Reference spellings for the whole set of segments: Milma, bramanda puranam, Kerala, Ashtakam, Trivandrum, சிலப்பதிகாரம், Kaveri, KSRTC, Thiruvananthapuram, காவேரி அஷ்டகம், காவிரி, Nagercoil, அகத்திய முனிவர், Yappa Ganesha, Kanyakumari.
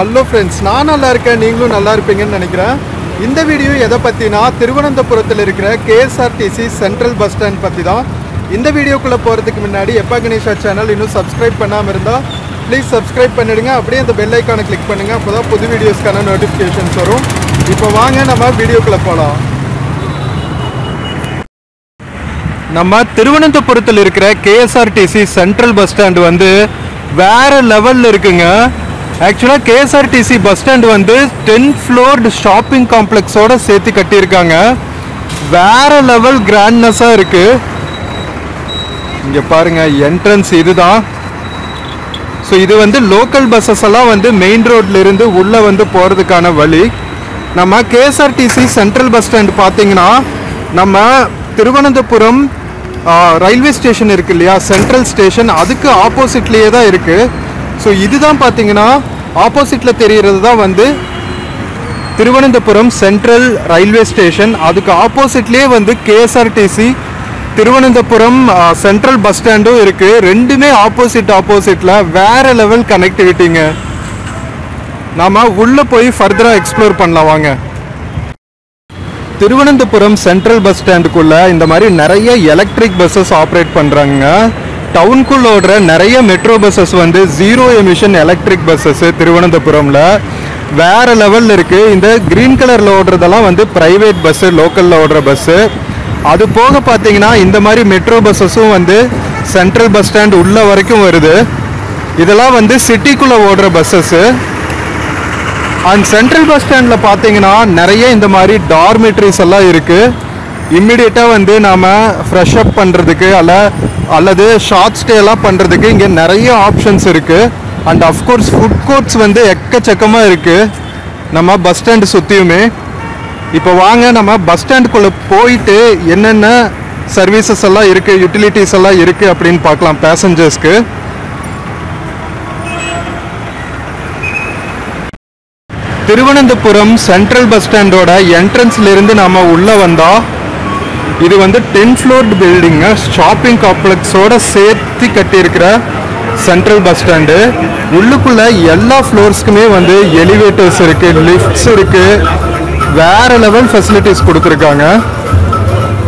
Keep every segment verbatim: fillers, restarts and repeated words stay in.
Hello friends, I am நல்லா இருக்கேன் நீங்களும் நல்லா இருப்பீங்கன்னு நினைக்கிறேன் இந்த வீடியோ எதை பத்தினா திருவனந்தபுரத்துல இருக்கிற K S R T C Central Bus Stand பத்தி தான் இந்த வீடியோக்குள்ள போறதுக்கு முன்னாடி எப்ப கணேஷா சேனல் இன்னும் subscribe பண்ணாம இருந்தா please subscribe பண்ணிடுங்க அப்படியே அந்த bell icon-ஐ click பண்ணுங்க அப்பதான் புது வீடியோஸ்க்கான notifications வரும் இப்போ வாங்க நம்ம வீடியோக்குள்ள போலாம் நம்ம திருவனந்தபுரத்துல இருக்கிற K S R T C Central Bus Stand வந்து வேற லெவல்ல இருக்குங்க Actually, K S R T C bus stand is ten floored shopping complex. It is a very level grandness. Here you can see the entrance. So, this is local buses on the main road. We have K S R T C Central Bus Stand. We have Thiruvananthapuram Railway Station, Central Station. That is opposite. So, this is the opposite of Thiruvananthapuram Central Railway Station. That is the opposite of K S R T C Thiruvananthapuram Central Bus Stand. Two opposite opposite where level connectivity. We will further explore Thiruvananthapuram Central Bus Stand. Electric buses operate. Town ku lodra nariya metro buses vande zero emission electric buses Thiruvananthapuram la vera level irukku inda green color la odradala vande private bus local la odra bus adu poga pathina indha mari metro buses um vande central bus stand ulla varaikum varudhu idella vande city ku la odra buses and central bus stand la pathina nariya indha mari dormitories alla irukku immediate ah vande nama fresh up pandradhukku alla அல்லது short ஸ்டேலாம் பண்ணுறதுக்கு இங்கே நிறைய options இருக்குது and of course food courts வந்து எக்கச்சக்கமாக இருக்குது நம்ம பஸ் ஸ்டாண்டு சுற்றியுமே இப்போ வாங்க நம்ம பஸ் ஸ்டாண்டுக்குள்ளே போயிட்டு என்னென்ன சர்வீசஸ் எல்லாம் இருக்குது யூட்டிலிட்டிஸ் எல்லாம் இருக்குது அப்படின்னு பார்க்கலாம் பேசஞ்சர்ஸ்க்கு திருவனந்தபுரம் சென்ட்ரல் பஸ் ஸ்டாண்டோட என்ட்ரன்ஸ்லேருந்து நாம் உள்ளே வந்தால் இது வந்து ten floored building ஷாப்பிங் காம்ப்ளெக்ஸோட சேர்த்து கட்டியிருக்கிற சென்ட்ரல் பஸ் ஸ்டாண்டு உள்ளுக்குள்ள எல்லா ஃப்ளோர்ஸ்க்குமே வந்து எலிவேட்டர்ஸ் இருக்கு லிஃப்ட்ஸ் இருக்கு வேற லெவல் ஃபெசிலிட்டிஸ் கொடுத்துருக்காங்க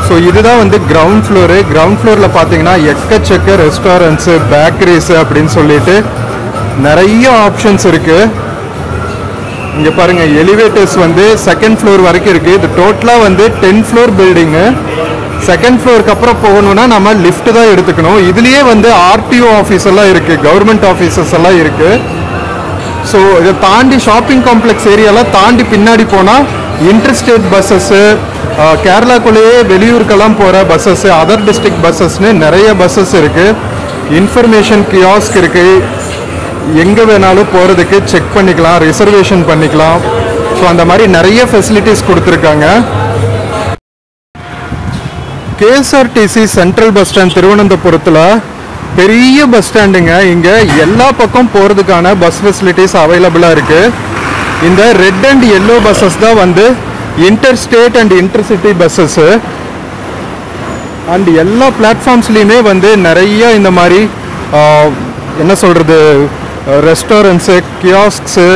ஸோ இதுதான் வந்து கிரவுண்ட் ஃப்ளோரு கிரவுண்ட் ஃப்ளோரில் பார்த்தீங்கன்னா எக்கச்சக்க ரெஸ்டாரண்ட்ஸு பேக்கரிஸு அப்படின்னு சொல்லிட்டு நிறைய ஆப்ஷன்ஸ் இருக்கு இங்கே பாருங்க எலிவேட்டர்ஸ் வந்து செகண்ட் ஃப்ளோர் வரைக்கும் இருக்கு இது டோட்டலாக வந்து டென் ஃப்ளோர் பில்டிங்கு செகண்ட் ஃப்ளோருக்கு அப்புறம் போகணும்னா நம்ம லிஃப்ட் தான் எடுத்துக்கணும் இதுலேயே வந்து ஆர்டிஓ ஆஃபீஸ் எல்லாம் இருக்கு கவர்மெண்ட் ஆஃபீஸஸ் எல்லாம் இருக்கு ஸோ இதை தாண்டி ஷாப்பிங் காம்ப்ளெக்ஸ் ஏரியாலாம் தாண்டி பின்னாடி போனால் இன்டர்ஸ்டேட் பஸ்ஸஸ்ஸு கேரளாக்குள்ளேயே வெளியூருக்கெல்லாம் போகிற பஸ்ஸஸ்ஸு அதர் டிஸ்ட்ரிக்ட் பஸ்ஸஸ்ன்னு நிறைய பஸ்ஸஸ் இருக்கு இன்ஃபர்மேஷன் கியாஸ்க் இருக்கு எங்கே வேணாலும் போகிறதுக்கு செக் பண்ணிக்கலாம் ரிசர்வேஷன் பண்ணிக்கலாம் ஸோ அந்த மாதிரி நிறைய ஃபெசிலிட்டிஸ் கொடுத்துருக்காங்க K S R T C central bus stand திருவனந்தபுரத்தில் பெரிய பஸ் ஸ்டாண்டுங்க இங்கே எல்லா பக்கம் போகிறதுக்கான பஸ் ஃபெசிலிட்டிஸ் அவைலபிளாக இருக்குது இந்த ரெட் அண்ட் எல்லோ பஸ்ஸஸ் தான் வந்து interstate and intercity buses and எல்லா பிளாட்ஃபார்ம்ஸ்லேயுமே வந்து நிறைய இந்த மாதிரி என்ன சொல்கிறது ரெஸ்டாரண்ட்ஸு கியாஸ்க்ஸு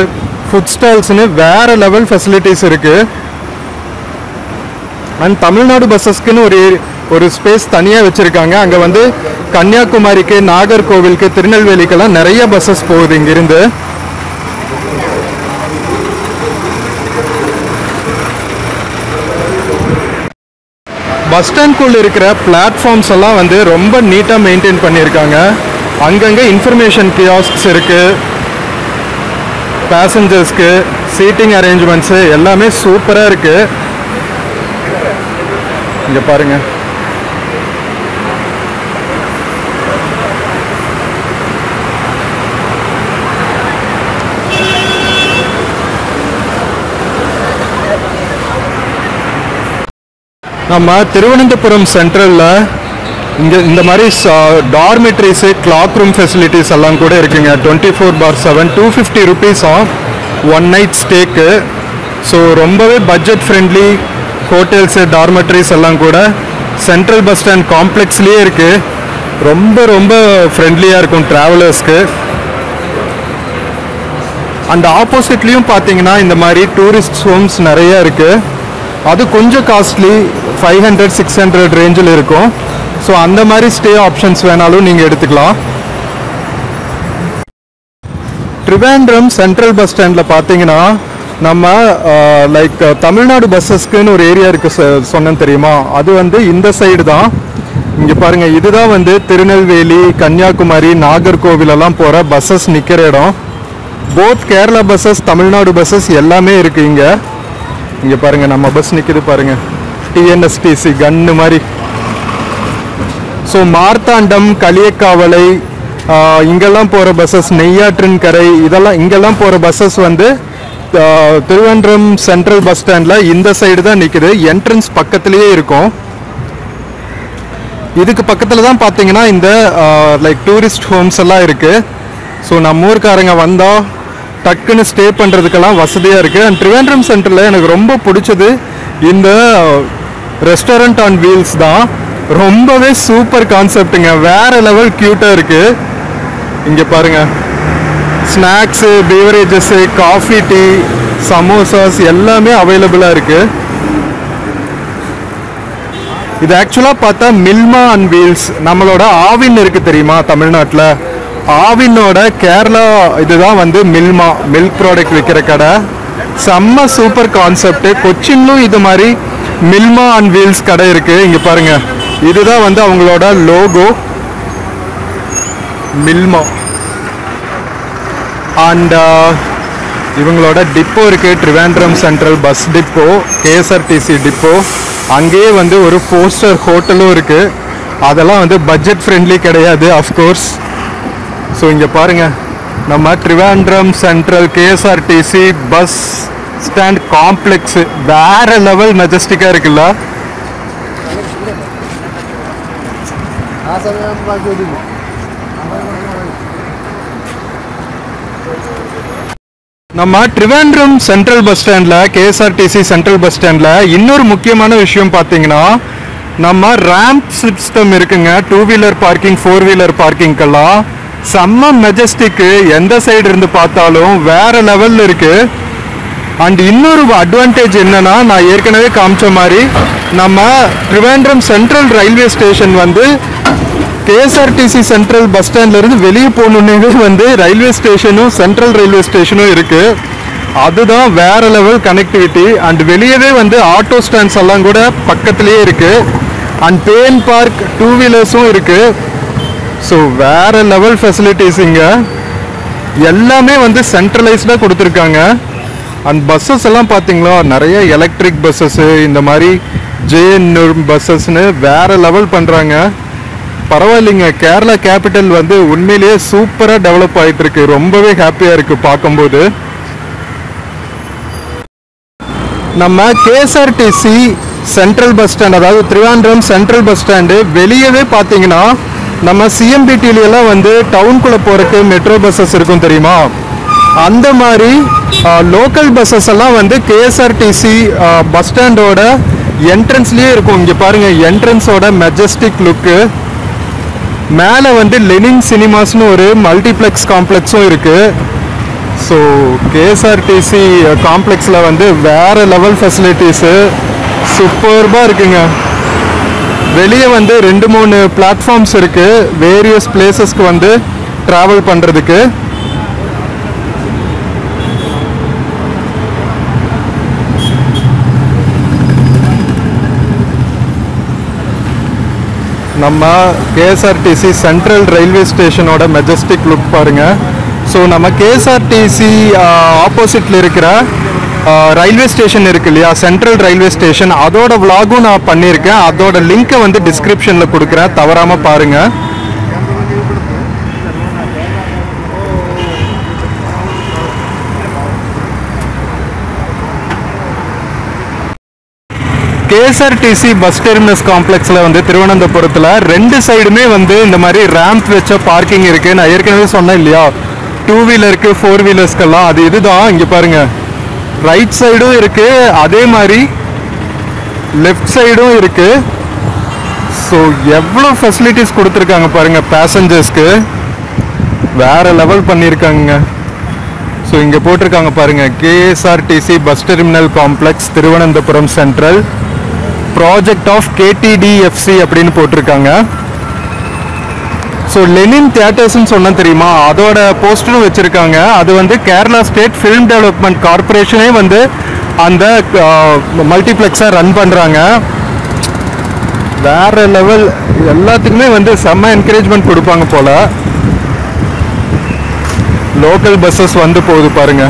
ஃபுட் ஸ்டால்ஸ்னு வேறு லெவல் ஃபெசிலிட்டிஸ் இருக்குது அண்ட் தமிழ்நாடு பஸ்ஸஸ்க்குன்னு ஒரு ஒரு ஸ்பேஸ் தனியாக வச்சுருக்காங்க அங்கே வந்து கன்னியாகுமரிக்கு நாகர்கோவிலுக்கு திருநெல்வேலிக்கெல்லாம் நிறைய பஸ்ஸஸ் போகுது இங்கிருந்து பஸ் ஸ்டாண்ட்குள்ளே இருக்கிற பிளாட்ஃபார்ம்ஸ் எல்லாம் வந்து ரொம்ப நீட்டாக மெயின்டைன் பண்ணியிருக்காங்க அங்கங்கே இன்ஃபர்மேஷன் கியாஸ்க்ஸ் இருக்குது பேசஞ்சர்ஸ்க்கு சீட்டிங் அரேஞ்ச்மெண்ட்ஸு எல்லாமே சூப்பராக இருக்குது இங்கே பாருங்கள் நம்ம திருவனந்தபுரம் சென்ட்ரலில் இங்கே இந்த மாதிரி டார்மெட்ரிஸு கிளாக் ரூம் ஃபெசிலிட்டிஸ் எல்லாம் கூட இருக்குங்க twenty four per seven two fifty rupees of one night ஸ்டேக்கு ஸோ ரொம்பவே பட்ஜெட் ஃப்ரெண்ட்லி ஹோட்டல்ஸு டார்மெட்ரிஸ் எல்லாம் கூட சென்ட்ரல் பஸ் ஸ்டாண்ட் காம்ப்ளெக்ஸ்லேயே இருக்குது ரொம்ப ரொம்ப ஃப்ரெண்ட்லியாக இருக்கும் ட்ராவலர்ஸ்க்கு And opposite liyum pathina indha mari tourist homes nariya irukku adu konja costly five hundred six hundred range la irukum so andha mari stay options venalo neenga eduthukalam Trivandrum Central Bus Stand la pathina நம்ம like Tamil Nadu பஸ்ஸஸ்க்குன்னு ஒரு area இருக்குது சொன்னேன் தெரியுமா அது வந்து இந்த side தான் இங்கே பாருங்கள் இதுதான் வந்து திருநெல்வேலி கன்னியாகுமரி நாகர்கோவிலெல்லாம் போகிற பஸ்ஸஸ் நிற்கிற இடம் both Kerala buses Tamil Nadu buses எல்லாமே இருக்குது இங்கே இங்கே பாருங்கள் நம்ம பஸ் நிற்கிது பாருங்கள் டிஎன்எஸ்டிசி கன்னு மாதிரி ஸோ மார்த்தாண்டம் களியக்காவலை இங்கெல்லாம் போகிற பஸ்ஸஸ் நெய்யாற்றின்கரை இதெல்லாம் இங்கெல்லாம் போகிற பஸ்ஸஸ் வந்து திருவண்ட்ரம் சென்ட்ரல் பஸ் ஸ்டாண்டில் இந்த சைடு தான் நிற்குது என்ட்ரன்ஸ் பக்கத்துலேயே இருக்கும் இதுக்கு பக்கத்தில் தான் பார்த்தீங்கன்னா இந்த லைக் டூரிஸ்ட் ஹோம்ஸ் எல்லாம் இருக்குது ஸோ நம்ம ஊருக்காரங்க வந்தால் டக்குன்னு ஸ்டே பண்ணுறதுக்கெல்லாம் வசதியாக இருக்குது அண்ட் திருவண்ட்ரம் சென்ட்ரலில் எனக்கு ரொம்ப பிடிச்சது இந்த ரெஸ்டாரண்ட் ஆன் வீல்ஸ் தான் ரொம்பவே சூப்பர் கான்செப்டுங்க வேறு லெவல் க்யூட்டாக இருக்குது இங்கே பாருங்கள் snacks beverages coffee tea samosas எல்லாமே அவைலபிளாக இருக்குது இது ஆக்சுவலாக பார்த்தா மில்மா அண்ட் வீல்ஸ் நம்மளோட ஆவின் இருக்குது தெரியுமா தமிழ்நாட்டில் ஆவினோட கேரளா இதுதான் வந்து மில்மா மில்க் ப்ராடக்ட் விற்கிற கடை செம்ம சூப்பர் கான்செப்டு கொச்சின்லும் இது மாதிரி மில்மா அண்ட் வீல்ஸ் கடை இருக்குது இங்கே பாருங்கள் இதுதான் வந்து அவங்களோட லோகோ மில்மா அண்ட் இவங்களோட டிப்போ இருக்குது Trivandrum central bus depot KSRTC depot அங்கேயே வந்து ஒரு ஃபோர் ஸ்டார் ஹோட்டலும் இருக்குது அதெல்லாம் வந்து பட்ஜெட் ஃப்ரெண்ட்லி கிடையாது ஆஃப்கோர்ஸ் ஸோ இங்கே பாருங்கள் நம்ம Trivandrum central KSRTC bus stand complex வேறு லெவல் மெஜஸ்டிக்காக இருக்குல்ல நம்ம ட்ரிவாண்ட்ரம் சென்ட்ரல் பஸ் ஸ்டாண்டில் கேஎஸ்ஆர்டிசி சென்ட்ரல் பஸ் ஸ்டாண்டில் இன்னொரு முக்கியமான விஷயம் பார்த்தீங்கன்னா நம்ம ரேம்ப் சிஸ்டம் இருக்குங்க two wheeler parking four wheeler பார்க்கிங்கெல்லாம் செம்ம மெஜஸ்டிக்கு எந்த சைடு இருந்து பார்த்தாலும் வேறு லெவலில் இருக்குது அண்ட் இன்னொரு அட்வான்டேஜ் என்னென்னா நான் ஏற்கனவே காமிச்ச மாதிரி நம்ம ட்ரிவாண்ட்ரம் சென்ட்ரல் ரயில்வே ஸ்டேஷன் வந்து கேஎஸ்ஆர்டிசி சென்ட்ரல் பஸ் ஸ்டாண்ட்லேருந்து வெளியே போகணுன்னே வந்து ரயில்வே ஸ்டேஷனும் சென்ட்ரல் ரயில்வே ஸ்டேஷனும் இருக்குது அதுதான் வேறு லெவல் கனெக்டிவிட்டி அண்ட் வெளியவே வந்து ஆட்டோ ஸ்டாண்ட்ஸ் எல்லாம் கூட பக்கத்துலேயே இருக்குது அண்ட் பேன் பார்க் டூ வீலர்ஸும் இருக்குது ஸோ வேறு லெவல் ஃபெசிலிட்டிஸ் இங்கே எல்லாமே வந்து சென்ட்ரலைஸ்டாக கொடுத்துருக்காங்க அண்ட் பஸ்ஸஸ் எல்லாம் பார்த்திங்களா நிறைய எலக்ட்ரிக் பஸ்ஸஸ்ஸு இந்த மாதிரி ஜேஎன்யூர் பஸ்ஸஸ்ன்னு வேறு லெவல் பண்ணுறாங்க பரவாயில்லைங்க கேரளா கேபிட்டல் வந்து உண்மையிலேயே சூப்பராக டெவலப் ஆகிட்டு இருக்கு ரொம்பவே ஹாப்பியாக இருக்குது பார்க்கும்போது நம்ம கேஎஸ்ஆர்டிசி சென்ட்ரல் பஸ் ஸ்டாண்ட் அதாவது திருவாண்ட்ரம் சென்ட்ரல் பஸ் ஸ்டாண்டு வெளியவே பார்த்தீங்கன்னா நம்ம சிஎம்பிடியிலலாம் வந்து டவுனுக்குள்ளே போகிறதுக்கு மெட்ரோ பஸ்ஸஸ் இருக்கும் தெரியுமா அந்த மாதிரி லோக்கல் பஸ்ஸஸ் எல்லாம் வந்து கேஎஸ்ஆர்டிசி பஸ் ஸ்டாண்டோட என்ட்ரன்ஸ்லேயே இருக்கும் இங்கே பாருங்கள் என்ட்ரன்ஸோட மெஜஸ்டிக் லுக்கு மேலே வந்து லெனின் சினிமாஸ்னு ஒரு மல்டிப்ளெக்ஸ் காம்ப்ளெக்ஸும் இருக்குது ஸோ கேஎஸ்ஆர்டிசி காம்ப்ளெக்ஸில் வந்து வேறு லெவல் ஃபெசிலிட்டிஸு சூப்பர்பாக இருக்குங்க வெளியே வந்து ரெண்டு மூணு பிளாட்ஃபார்ம்ஸ் இருக்குது வேரியஸ் பிளேசஸ்க்கு வந்து ட்ராவல் பண்ணுறதுக்கு நம்ம கேஎஸ்ஆர்டிசி சென்ட்ரல் ரயில்வே ஸ்டேஷனோட மெஜஸ்டிக் லுக் பாருங்கள் ஸோ நம்ம கேஎஸ்ஆர்டிசி ஆப்போசிட்டில் இருக்கிற ரயில்வே ஸ்டேஷன் இருக்குது இல்லையா சென்ட்ரல் ரயில்வே ஸ்டேஷன் அதோட விலாகும் நான் பண்ணியிருக்கேன் அதோட லிங்க்கை வந்து டிஸ்கிரிப்ஷனில் கொடுக்குறேன் தவறாமல் பாருங்கள் கேஎஸ்ஆர்டிசி பஸ் டெர்மினஸ் காம்ப்ளெக்ஸில் வந்து திருவனந்தபுரத்தில் ரெண்டு சைடுமே வந்து இந்த மாதிரி ரேம்ப் வச்ச பார்க்கிங் இருக்குது நான் ஏற்கனவே சொன்னேன் இல்லையா டூ வீலருக்கு ஃபோர் வீலர்ஸ்க்கெல்லாம் அது இதுதான் இங்கே பாருங்கள் ரைட் சைடும் இருக்குது அதே மாதிரி லெஃப்ட் சைடும் இருக்குது ஸோ எவ்வளோ ஃபெசிலிட்டிஸ் கொடுத்துருக்காங்க பாருங்கள் பேசஞ்சர்ஸ்க்கு வேறு லெவல் பண்ணியிருக்காங்க So इंगे पोटर कांग पारेंगे K S R T C bus terminal complex Thiruvananthapuram central project of K T D F C अपडीन पोटर कांग So लेनिन थिएटर्स नु सोन्ना तेरियुमा अदोड पोस्टर वेச்சிருக்காங்க அது வந்து Kerala State Film Development Corporation ஏ வந்து அந்த மல்டிப்ளெக்ஸா ரன் பண்றாங்க வேற லெவல் எல்லாத்துக்குமே வந்து செம என்கரேஜ்மென்ட் கொடுப்பாங்க போல லோக்கல் பஸ்ஸஸ் வந்து போகுது பாருங்க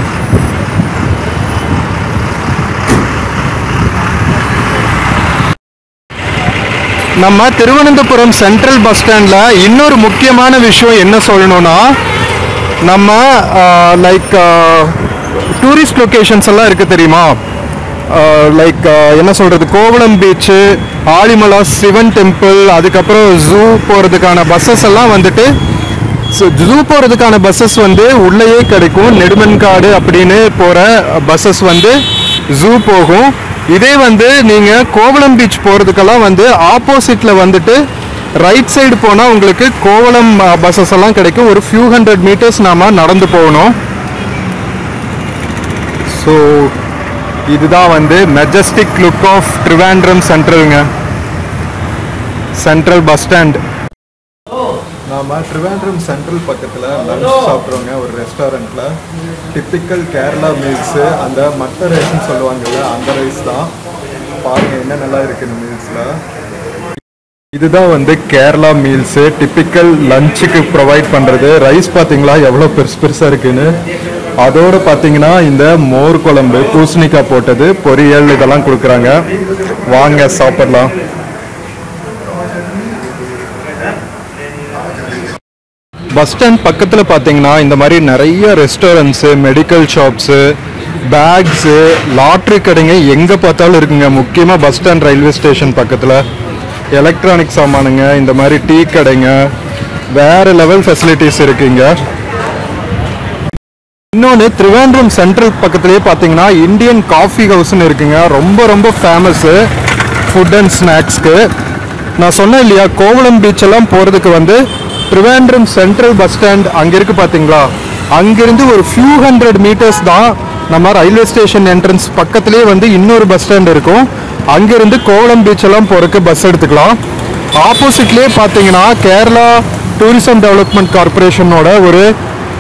நம்ம திருவனந்தபுரம் சென்ட்ரல் பஸ் ஸ்டாண்ட்ல இன்னொரு முக்கியமான விஷயம் என்ன சொல்லணும்னா நம்ம லைக் டூரிஸ்ட் லொகேஷன்ஸ் எல்லாம் இருக்கு தெரியுமா லைக் என்ன சொல்றது கோவளம் பீச் ஆலிமலா சிவன் டெம்பிள் அதுக்கு அப்புறம் ஜூ போறதுக்கான பஸ்ஸஸ் எல்லாம் வந்துட்டு ஜூ போறதுக்கான பஸ்ஸஸ் வந்து உள்ளேயே கிடைக்கும் நெடுமன்காடு அப்படினே போற பஸ்ஸஸ் வந்து ஜூ போகும் இதே வந்து நீங்க கோவளம் பீச் போறதுக்கெல்லாம் வந்து ஆப்போசிட்ல வந்துட்டு ரைட் சைடு போனா உங்களுக்கு கோவளம் பஸ்ஸஸ் எல்லாம் கிடைக்கும் ஒரு few hundred meters நாம நடந்து போகணும் சோ இதுதான் வந்து மெஜஸ்டிக் லுக் ஆஃப் Trivandrum சென்ட்ரல்ங்க சென்ட்ரல் பஸ் ஸ்டாண்ட் நாம Trivandrum சென்ட்ரல் பக்கத்துல லஞ்ச் சாப்பிடுறோங்க ஒரு ரெஸ்டாரன்ட்ல டிபிக்கல் கேரளா மீல்ஸ் அந்த மட்ட ரைஸ்னு சொல்லுவாங்கல அந்த ரைஸ் தான் பாருங்க என்ன நல்லா இருக்கு இந்த மீல்ஸ்ல இதுதான் வந்து கேரளா மீல்ஸ் டிபிக்கல் லஞ்சுக்கு ப்ரொவைட் பண்றது ரைஸ் பாத்தீங்களா எவ்வளவு பெருசு பெருசா இருக்குன்னு அதோட பாத்தீங்கன்னா இந்த மோர் குழம்பு பூசணிக்கா போட்டது பொரியல் இதெல்லாம் கொடுக்கறாங்க வாங்க சாப்பிடலாம் பஸ் ஸ்டாண்ட் பக்கத்துல பாத்தீங்கன்னா இந்த மாதிரி நிறைய restaurants medical shops bags lottery கடைங்க எங்க பார்த்தாலும் இருக்குங்க முக்கியமா பஸ் ஸ்டாண்ட் ரயில்வே ஸ்டேஷன் பக்கத்துல எலக்ட்ரானிக் சாமானுங்க இந்த மாதிரி டீ கடைங்க வேற லெவல் ஃபெசிலிட்டிஸ் இருக்குங்க இன்னொன்று Trivandrum சென்ட்ரல் பக்கத்துலேயே பார்த்தீங்கன்னா இந்தியன் காஃபி ஹவுஸ்ன்னு இருக்குங்க ரொம்ப ரொம்ப ஃபேமஸ்ஸு ஃபுட் அண்ட் ஸ்நாக்ஸ்க்கு நான் சொன்னேன் இல்லையா கோவளம் பீச்செல்லாம் போகிறதுக்கு வந்து Trivandrum சென்ட்ரல் பஸ் ஸ்டாண்ட் அங்கே இருக்குது பார்த்தீங்களா அங்கேருந்து ஒரு ஃபியூ ஹண்ட்ரட் மீட்டர்ஸ் தான் நம்ம ரயில்வே ஸ்டேஷன் என்ட்ரன்ஸ் பக்கத்துலேயே வந்து இன்னொரு பஸ் ஸ்டாண்ட் இருக்கும் அங்கேருந்து கோவளம் பீச்செல்லாம் போகிறதுக்கு பஸ் எடுத்துக்கலாம் ஆப்போசிட்லேயே பார்த்தீங்கன்னா கேரளா டூரிசம் டெவலப்மெண்ட் கார்பரேஷனோட ஒரு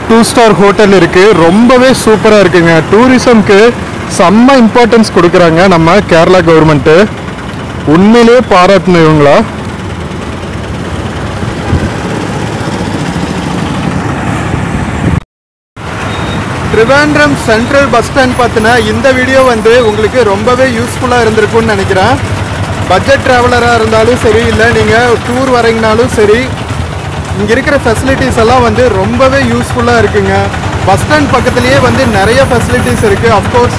टू स्टार होटल இருக்கு ரொம்பவே சூப்பரா இருக்குங்க டூரிசம்க்கு செம்ம இம்பார்ட்டன்ஸ் கொடுக்கறாங்க நம்ம கேரளா கவர்மெண்ட் உண்மையிலே பாராட்டணும்ங்களா Trivandrum சென்ட்ரல் பஸ் ஸ்டாண்ட் பார்த்தனா இந்த வீடியோ வந்து உங்களுக்கு ரொம்பவே யூஸ்புல்லா இருந்திருக்கும்னு நினைக்கிறேன் பட்ஜெட் டிராவலரா இருந்தாலும் சரி இல்ல நீங்க டூர் வரீங்கனாலும் சரி இங்க இருக்கிற ஃபெசிலிட்டிஸ் எல்லாம் வந்து ரொம்பவே யூஸ்ஃபுல்லா இருக்குங்க பஸ் ஸ்டாண்ட் பக்கத்துலயே வந்து நிறைய ஃபெசிலிட்டிஸ் இருக்கு ஆஃப் கோர்ஸ்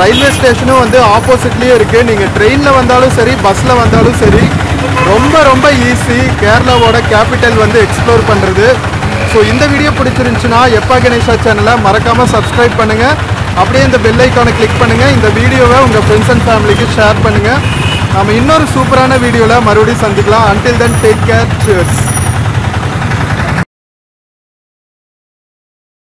ரயில்வே ஸ்டேஷனும் வந்து ஆப்போசிட்லயே இருக்கு நீங்க ட்ரெயின்ல வந்தாலும் சரி பஸ்ல வந்தாலும் சரி ரொம்ப ரொம்ப ஈஸி கேரளாவோட கேபிட்டல் வந்து எக்ஸ்ப்ளோர் பண்றது ஸோ இந்த வீடியோ பிடிச்சிருந்துச்சுன்னா எப்பா கணேஷா சேனலை மறக்காம சப்ஸ்கிரைப் பண்ணுங்க அப்படியே இந்த பெல் ஐக்கானை கிளிக் பண்ணுங்க இந்த வீடியோவை உங்க ஃப்ரெண்ட்ஸ் அண்ட் ஃபேமிலிக்கு ஷேர் பண்ணுங்க நாம இன்னொரு சூப்பரான வீடியோல மறுபடியும் சந்திக்கலாம் until then take care cheers